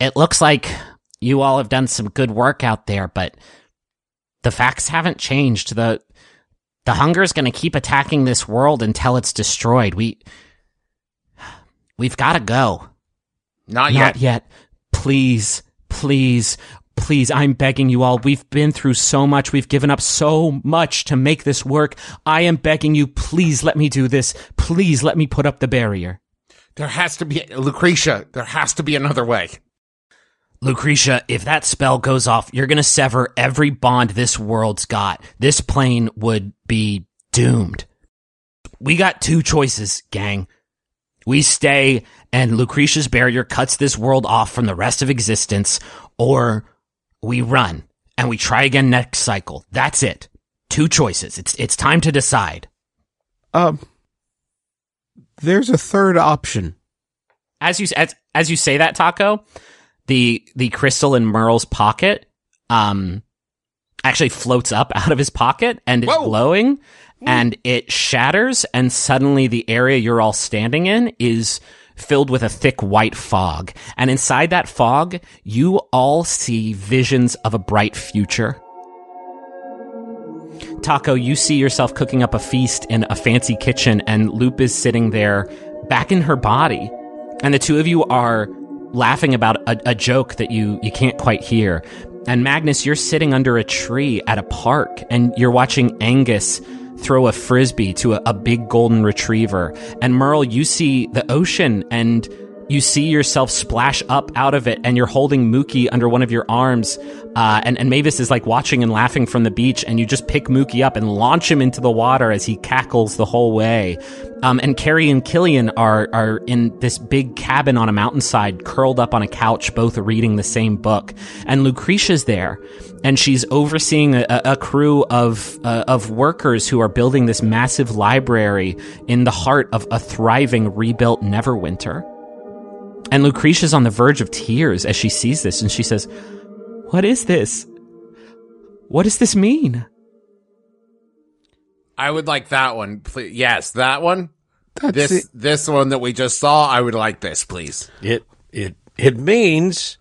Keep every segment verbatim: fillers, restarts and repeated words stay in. it looks like you all have done some good work out there, but the facts haven't changed. The the hunger's going to keep attacking this world until it's destroyed. We, we've got to go. Not yet. Not yet. Please, please, please, I'm begging you all. We've been through so much. We've given up so much to make this work. I am begging you, please let me do this. Please let me put up the barrier. There has to be, Lucretia, there has to be another way. Lucretia, if that spell goes off, you're going to sever every bond this world's got. This plane would be doomed. We got two choices, gang. We stay, and Lucretia's barrier cuts this world off from the rest of existence, or we run, and we try again next cycle. That's it. Two choices. It's it's time to decide. Um... There's a third option. As you as, as you say that, Taako, the the crystal in Merle's pocket um actually floats up out of his pocket, and it's Whoa. glowing, and it shatters, and suddenly the area you're all standing in is filled with a thick white fog. And inside that fog, you all see visions of a bright future. Taako, you see yourself cooking up a feast in a fancy kitchen, and Lup is sitting there back in her body. And the two of you are laughing about a, a joke that you, you can't quite hear. And Magnus, you're sitting under a tree at a park, and you're watching Angus throw a frisbee to a, a big golden retriever. And Merle, you see the ocean, and you see yourself splash up out of it, and you're holding Mookie under one of your arms, uh, and, and Mavis is like watching and laughing from the beach, and you just pick Mookie up and launch him into the water as he cackles the whole way. Um, and Carrie and Killian are are in this big cabin on a mountainside, curled up on a couch, both reading the same book. And Lucretia's there, and she's overseeing a, a crew of uh, of workers who are building this massive library in the heart of a thriving, rebuilt Neverwinter. And Lucretia's on the verge of tears as she sees this, and she says, "What is this? What does this mean?" I would like that one, please. Yes, that one. That's this it. This one that we just saw. I would like this, please. It it it means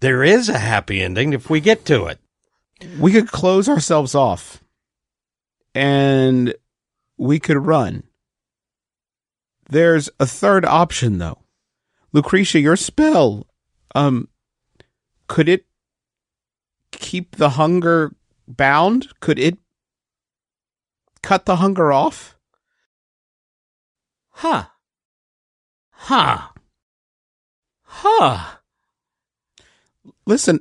there is a happy ending if we get to it. We could close ourselves off, and we could run. There's a third option, though. Lucretia, your spell, um, could it keep the hunger bound? Could it cut the hunger off? Huh. Huh. Huh. Listen,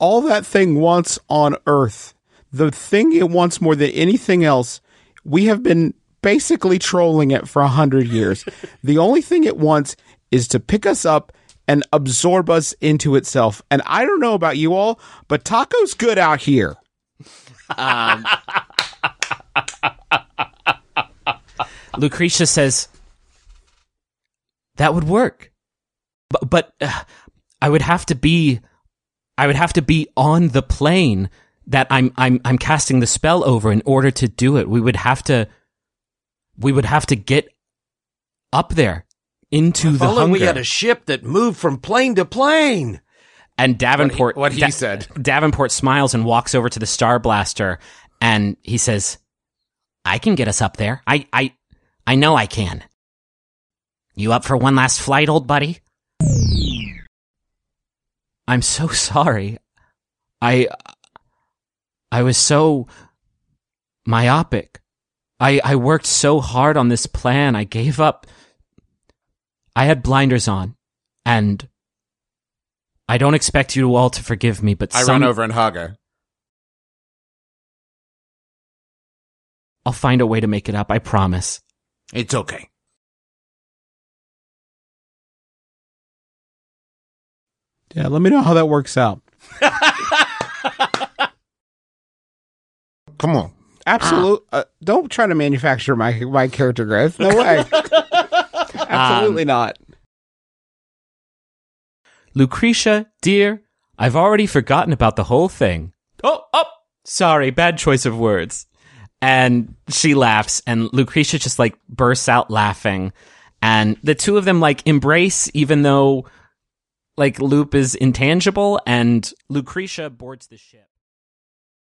all that thing wants on Earth, the thing it wants more than anything else, we have been basically trolling it for a hundred years. The only thing it wants is to pick us up and absorb us into itself. And I don't know about you all, but Taco's good out here. Um, Lucretia says, that would work. But, but uh, I would have to be, I would have to be on the plane that I'm, I'm, I'm casting the spell over in order to do it. We would have to, we would have to get up there. Into the hunger. We had a ship that moved from plane to plane. And Davenport, what he, what he da- said. Davenport smiles and walks over to the Star Blaster, and he says, "I can get us up there. I, I, I know I can. You up for one last flight, old buddy?" I'm so sorry. I, I was so myopic. I, I worked so hard on this plan. I gave up. I had blinders on, and I don't expect you all to forgive me, but I some... run over and hug her. I'll find a way to make it up, I promise. It's okay. Yeah, let me know how that works out. Come on. Absolutely. Ah. Uh, don't try to manufacture my, my character growth. No way. Absolutely um, not. Lucretia, dear, I've already forgotten about the whole thing. Oh, oh, sorry, bad choice of words. And she laughs, and Lucretia just, like, bursts out laughing. And the two of them, like, embrace, even though like Lup is intangible and Lucretia boards the ship.